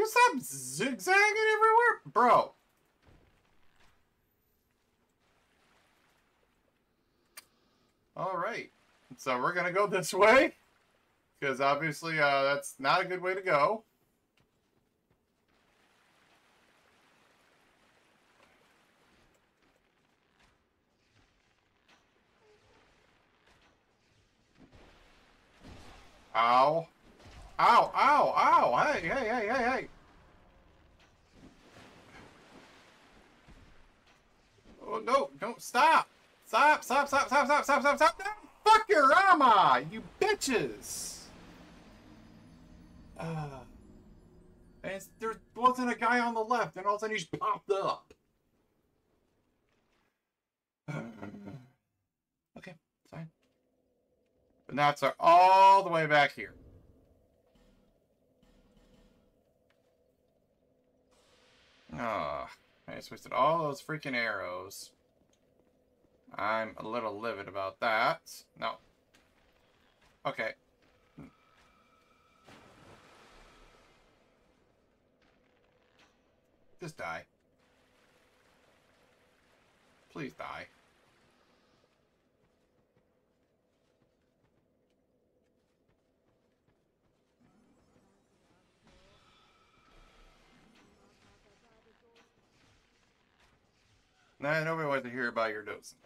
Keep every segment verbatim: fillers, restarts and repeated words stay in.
You stop zigzagging everywhere? Bro. Alright. So we're going to go this way. Because obviously uh, that's not a good way to go. Ow. Ow, ow, ow, hey, hey, hey, hey, hey. Oh, no, don't stop. Stop, stop, stop, stop, stop, stop, stop, stop. No, fuck your armor, you bitches. Uh, and there wasn't a guy on the left, and all of a sudden he just popped up. Okay, fine. The knots are all the way back here. Ah, oh, I just wasted all those freaking arrows. I'm a little livid about that. No. Okay. Just die. Please die. Nah, nobody wants to hear about your dosing.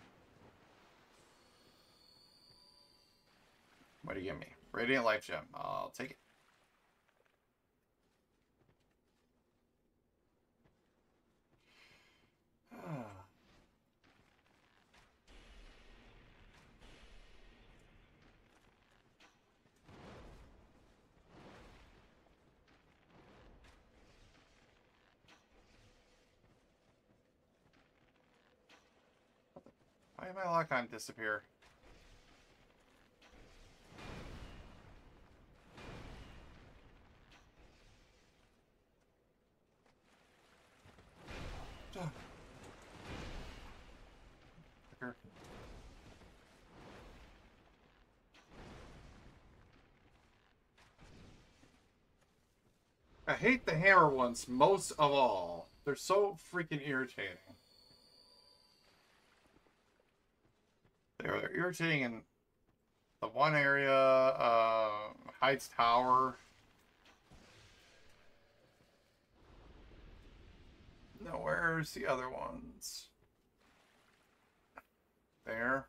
What do you give me? Radiant Life Gem. I'll take it. Why did my lock on disappear? Oh. I hate the hammer ones most of all. They're so freaking irritating. They're irritating in the one area, uh, Hyde's Tower. No, where's the other ones? There.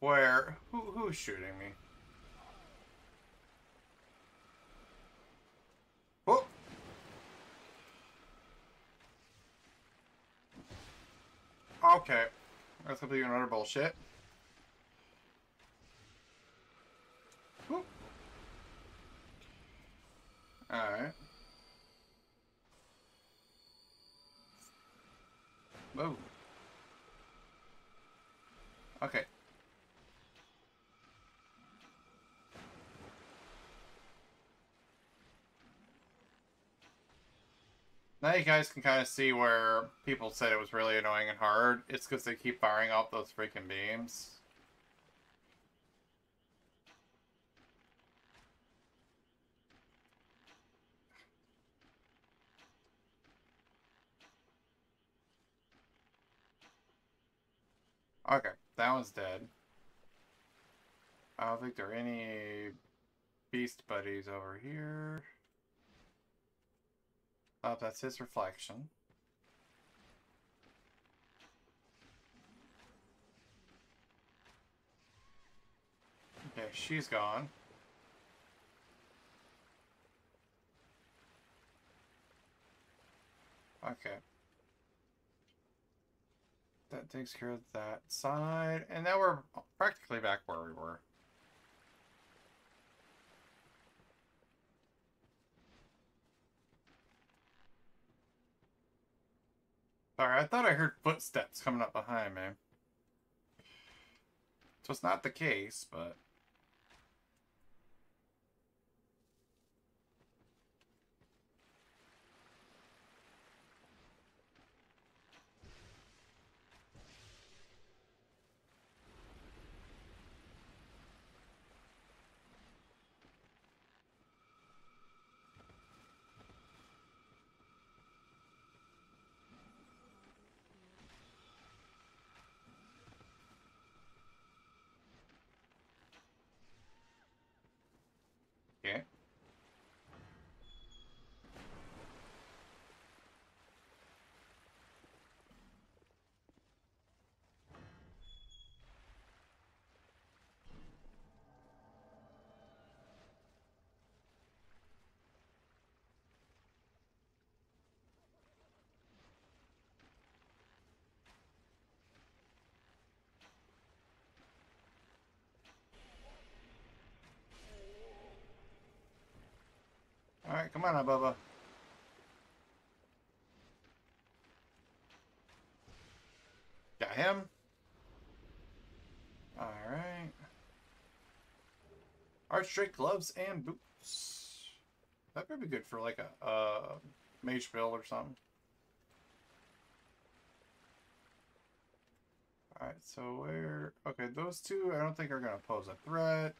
Where? Who, who's shooting me? Oh! Okay, that's completely another bullshit. All right. Whoa. Okay. Now you guys can kind of see where people said it was really annoying and hard. It's because they keep firing off those freaking beams. Okay, that one's dead. I don't think there are any beast buddies over here. Oh, that's his reflection. Okay, she's gone. Okay. That takes care of that side. And now we're practically back where we were. Sorry, I thought I heard footsteps coming up behind me. So it's not the case, but... Okay. Alright, come on, Abubba. Got him. Alright. Archery gloves and boots. That could be good for like a uh, mage build or something. Alright, so where... Okay, those two I don't think are going to pose a threat.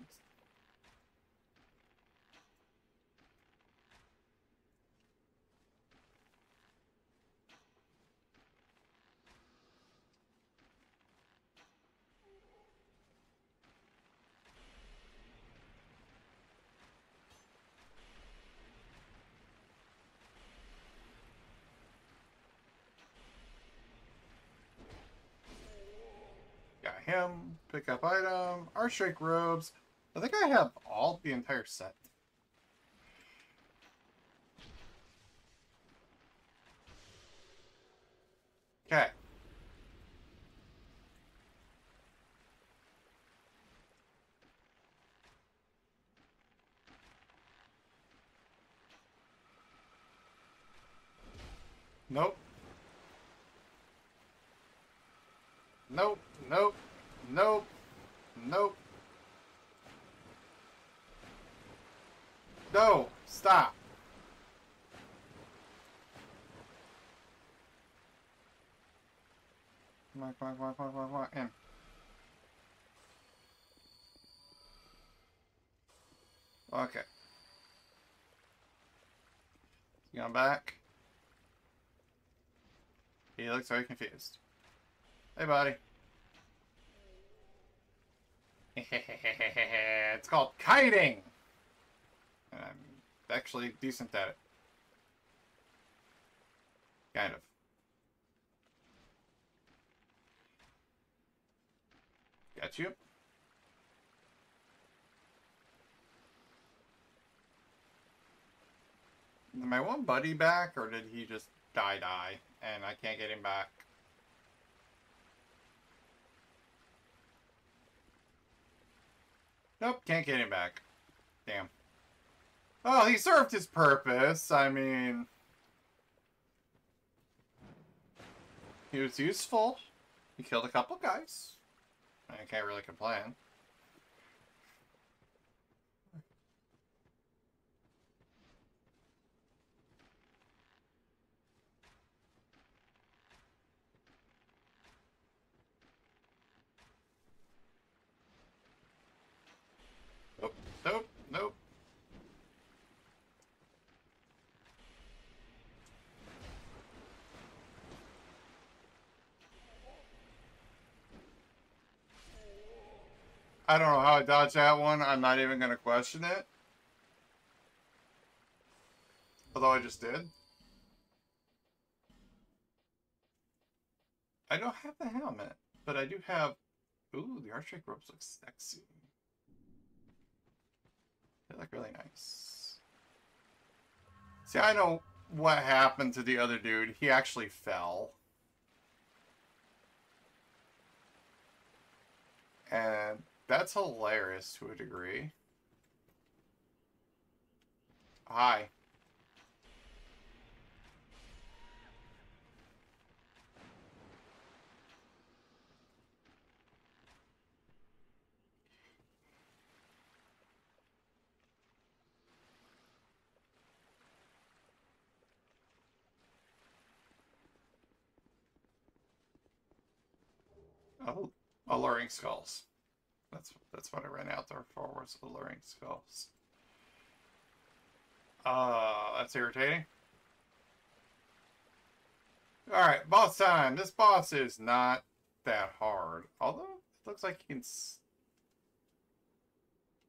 Him, pick up item, Archdrake robes. I think I have all the entire set. Okay. Nope. Nope. Nope. Nope. Nope. No. Stop. Come on, come on, come on, come on, come on, come on. In. Okay. He's going back. He looks very confused. Hey, buddy. It's called kiting! And I'm actually decent at it. Kind of. Got you. Is my one buddy back, or did he just die die and I can't get him back? Nope, can't get him back. Damn. Oh, he served his purpose. I mean... He was useful. He killed a couple guys. I can't really complain. Nope, nope. I don't know how I dodged that one. I'm not even going to question it. Although I just did. I don't have the helmet, but I do have... Ooh, the Archdrake ropes look sexy. They look really nice. See, I know what happened to the other dude. He actually fell. And that's hilarious to a degree. Hi. Oh, alluring skulls. That's that's what I ran out there for, was alluring skulls. Uh, that's irritating. Alright, boss time. This boss is not that hard. Although, it looks like you can... S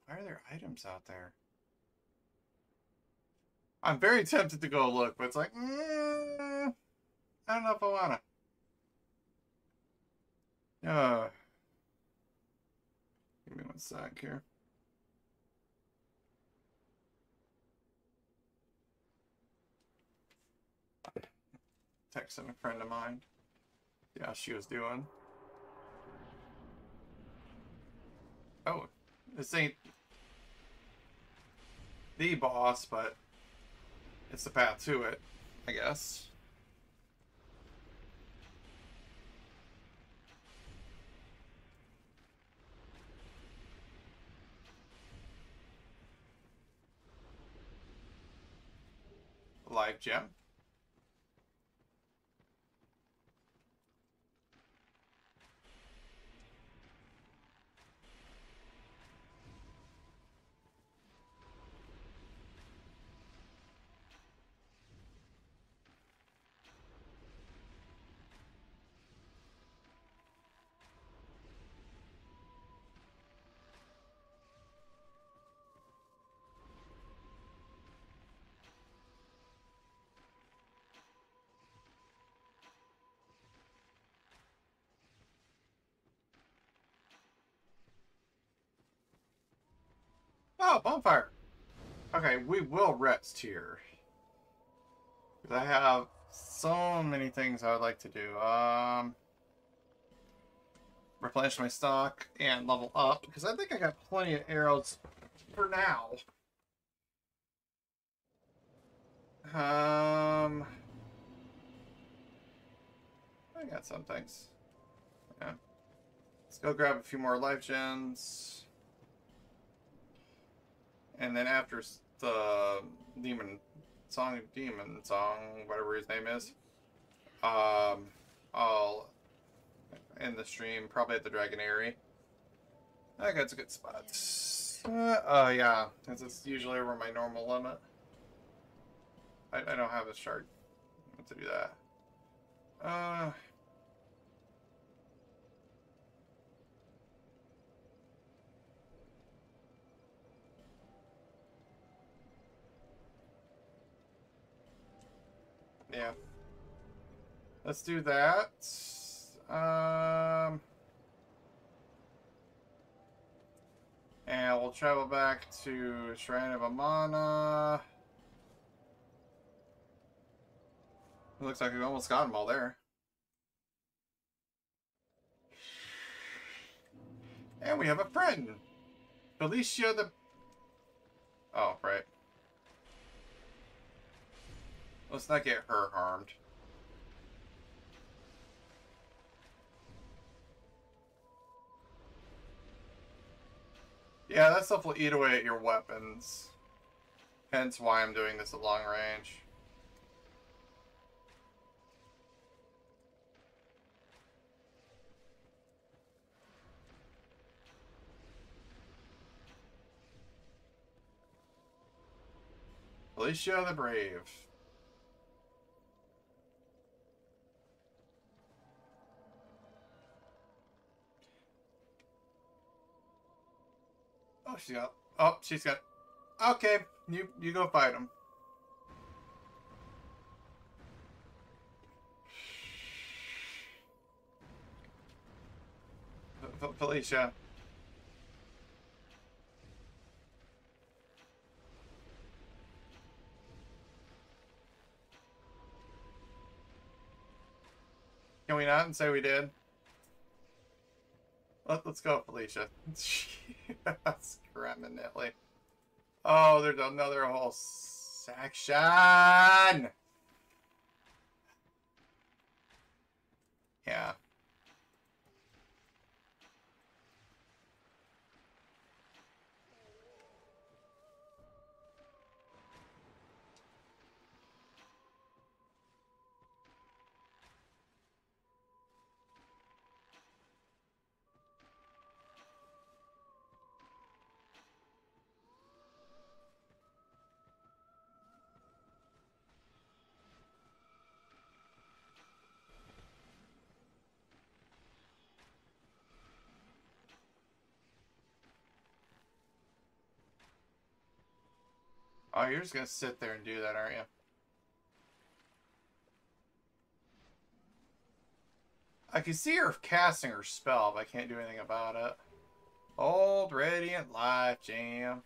Why are there items out there? I'm very tempted to go look, but it's like, mm, I don't know if I want to. Uh, give me one sec here. Texting a friend of mine. Yeah, she was doing. Oh, this ain't the boss, but it's the path to it, I guess. Live gem. Oh, bonfire. Okay, we will rest here. I have so many things I would like to do. Um, replenish my stock and level up, because I think I got plenty of arrows for now. Um, I got some things. Yeah. Let's go grab a few more life gens. And then after the demon song, demon song, whatever his name is, um, I'll end the stream probably at the Dragonary. I think that's a good spot. Uh, uh yeah, because it's usually over my normal limit. I, I don't have a shard to do that. Uh. Yeah. Let's do that. Um, and we'll travel back to Shrine of Amana. It looks like we've almost got them all there. And we have a friend. Felicia the... Oh, right. Let's not get her harmed. Yeah, that stuff will eat away at your weapons. Hence why I'm doing this at long range. Alicia the Brave. Oh, she's got. Oh, she's got. Okay, you you go fight him. F Felicia. Can we not and say we did? Let's go, Felicia. That's criminally. Oh, there's another whole section. Yeah. Oh, you're just gonna sit there and do that, aren't you? I can see her casting her spell, but I can't do anything about it. Old Radiant Life Jam.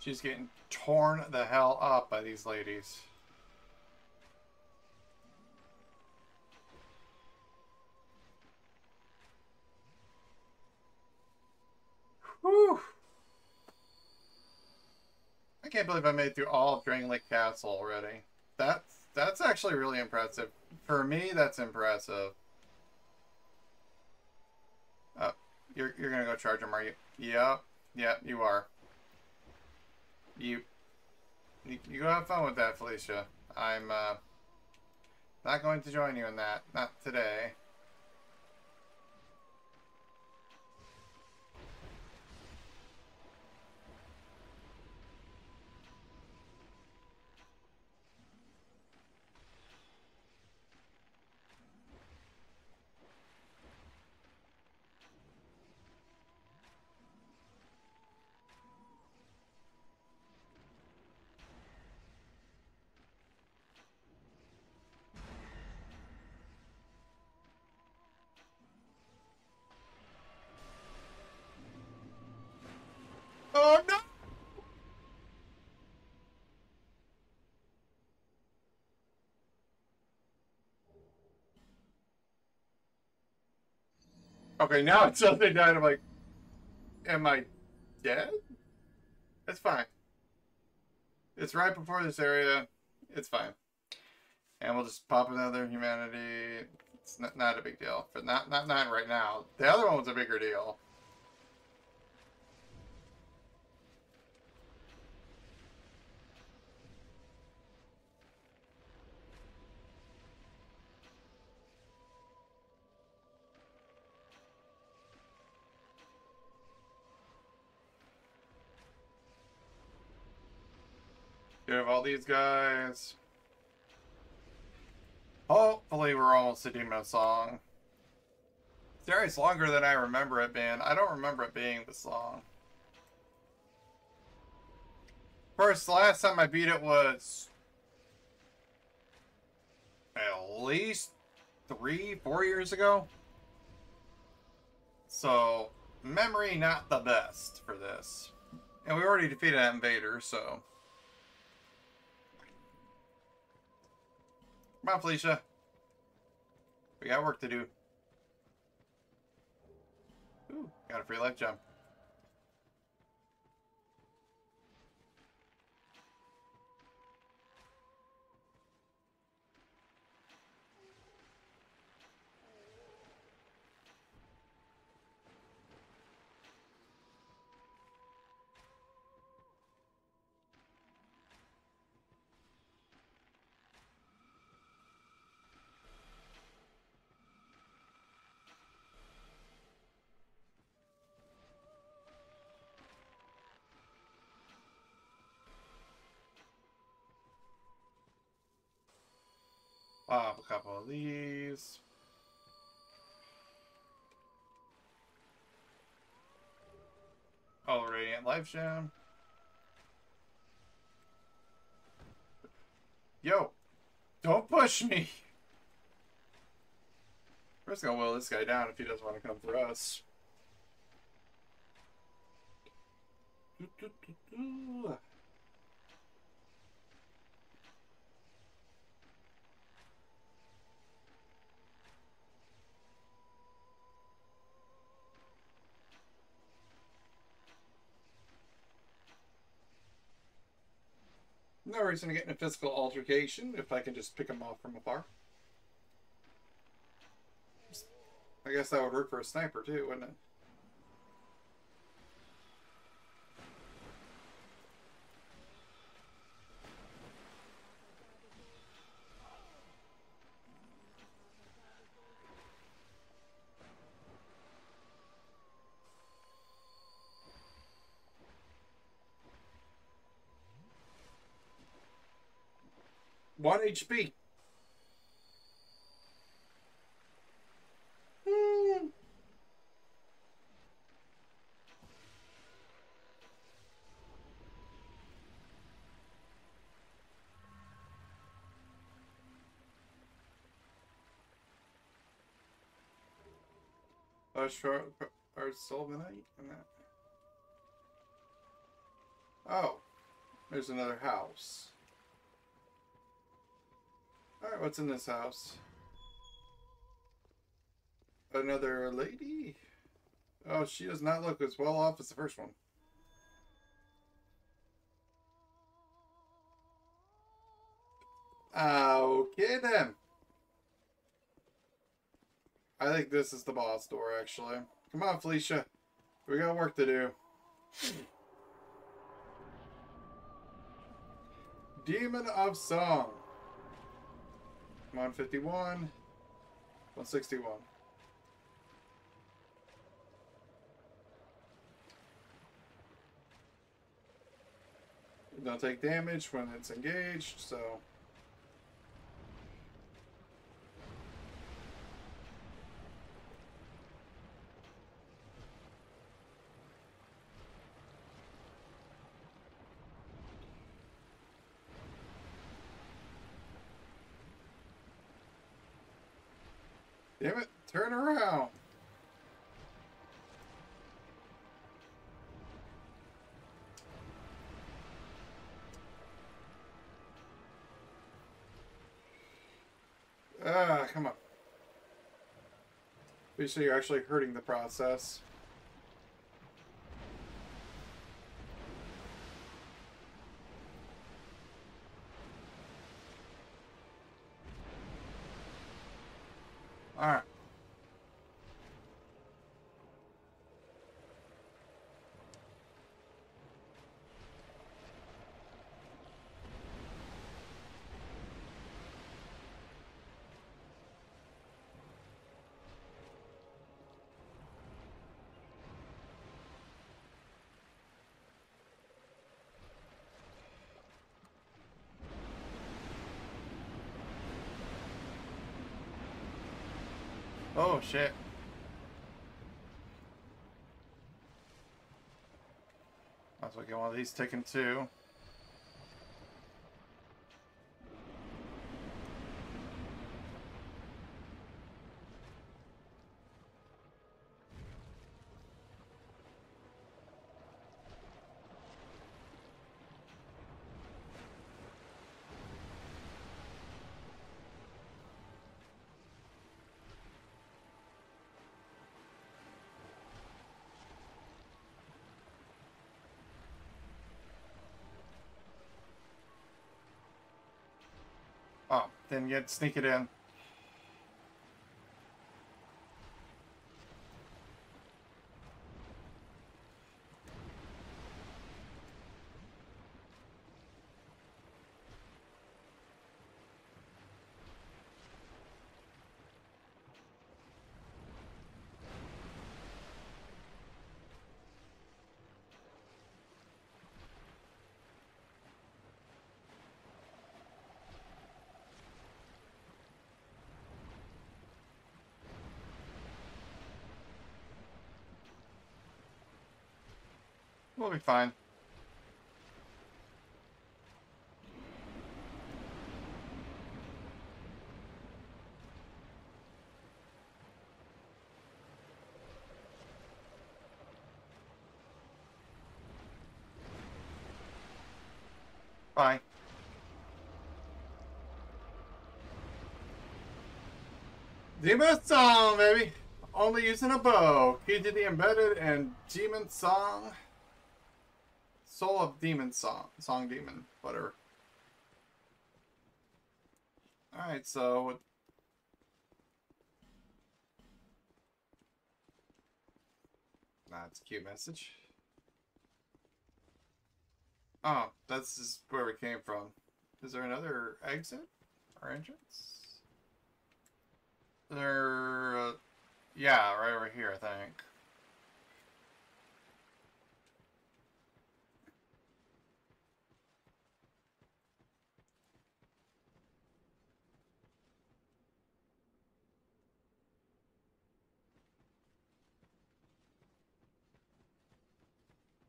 She's getting torn the hell up by these ladies. Whew. I can't believe I made it through all of Drangleic Castle already. That's, that's actually really impressive. For me, that's impressive. Oh, you're, you're going to go charge him, are you? Yep, yep, you are. You, you, you go have fun with that, Felicia. I'm uh, not going to join you in that. Not today. Okay, now it's something that I'm like, am I dead? It's fine. It's right before this area. It's fine. And we'll just pop another humanity. It's not, not a big deal. But not, not, not right now. The other one was a bigger deal. You have all these guys. Hopefully we're almost to Demon of Song. The area's longer than I remember it being. I don't remember it being this long. First, the last time I beat it was at least three, four years ago. So, memory not the best for this. And we already defeated that invader, so... Come on, Felicia. We got work to do. Ooh, got a free life jump. Pop a couple of these. Oh, Radiant Life Gem. Yo, don't push me. We're just gonna will this guy down if he doesn't want to come for us. Do, do, do, do. No reason to get in a physical altercation if I can just pick them off from afar. I guess that would work for a sniper too, wouldn't it? One H P. Mm. Uh, sure. Or Sylvanite and that. Oh, there's another house. Alright, what's in this house? Another lady? Oh, she does not look as well off as the first one. Okay then. I think this is the boss door, actually. Come on, Felicia. We got work to do. Demon of Song. one fifty-one. one sixty-one. Don't take damage when it's engaged, so... Damn it, turn around. Ah, come on. Be sure you're actually hurting the process. Oh shit. Might as well get one of these taken too. Then you'd sneak it in. We'll be fine. Bye. Demon Song, baby! Only using a bow. Key to the embedded and Demon Song. Soul of Demon Song. Song Demon. Whatever. Alright, so... That's a cute message. Oh, that's just where we came from. Is there another exit? Or entrance? There... Uh, yeah, right over here, I think.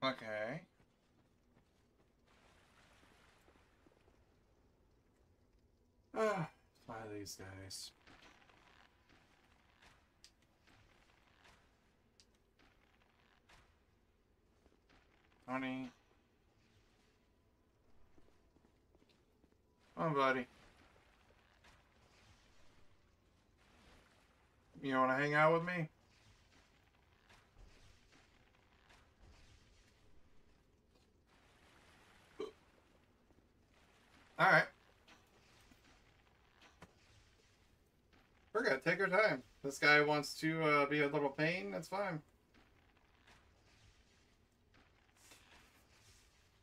Okay. Ah, fly these guys. Honey. Come on, buddy. You wanna hang out with me? Alright. We're gonna take our time. This guy wants to uh, be a little pain, that's fine.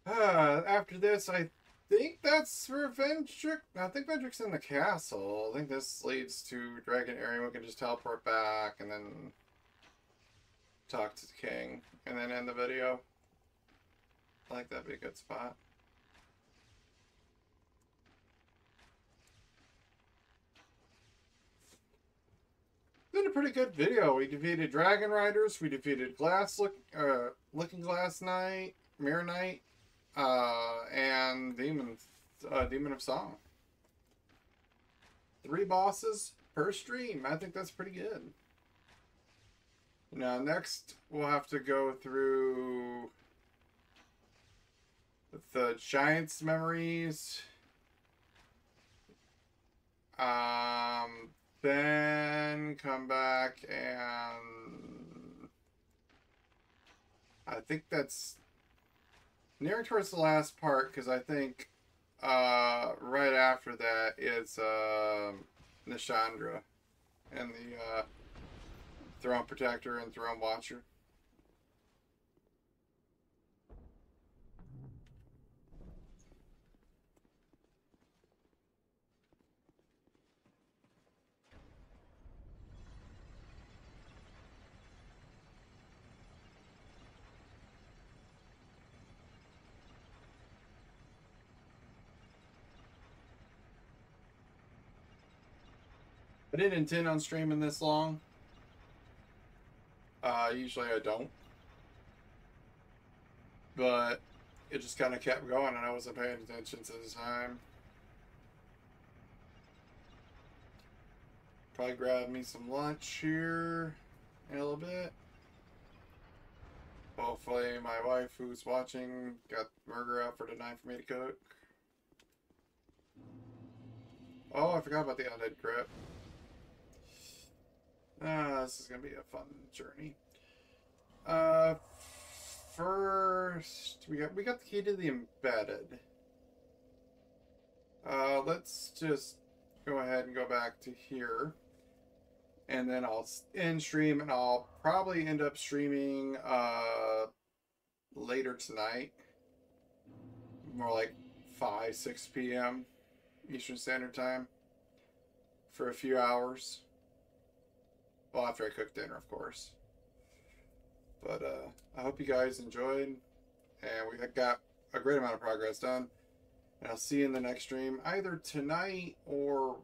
Uh, after this, I think that's for Vendrick. I think Vendrick's in the castle. I think this leads to Dragon Area. We can just teleport back and then talk to the king and then end the video. I think that'd be a good spot. Been a pretty good video. We defeated Dragon Riders. We defeated Glass Look, uh, Looking Glass Knight, Mirror Knight. Uh, and Demon, uh, Demon of Song. Three bosses per stream. I think that's pretty good. Now, next, we'll have to go through the Giants' memories. Um, then come back and... I think that's... nearing towards the last part, because I think uh, right after that is uh, Nishandra and the uh, Throne Protector and Throne Watcher. I didn't intend on streaming this long. Uh, usually I don't. But it just kind of kept going and I wasn't paying attention to the time. Probably grab me some lunch here in a little bit. Hopefully my wife who's watching got burger out for tonight for me to cook. Oh, I forgot about the undead grip. Ah, uh, this is gonna be a fun journey. Uh, first we got we got the key to the embedded. Uh, let's just go ahead and go back to here, and then I'll end stream, and I'll probably end up streaming uh later tonight, more like five, six P M Eastern Standard Time, for a few hours. Well, after I cook dinner, of course. But uh, I hope you guys enjoyed. And we got a great amount of progress done. And I'll see you in the next stream, either tonight or...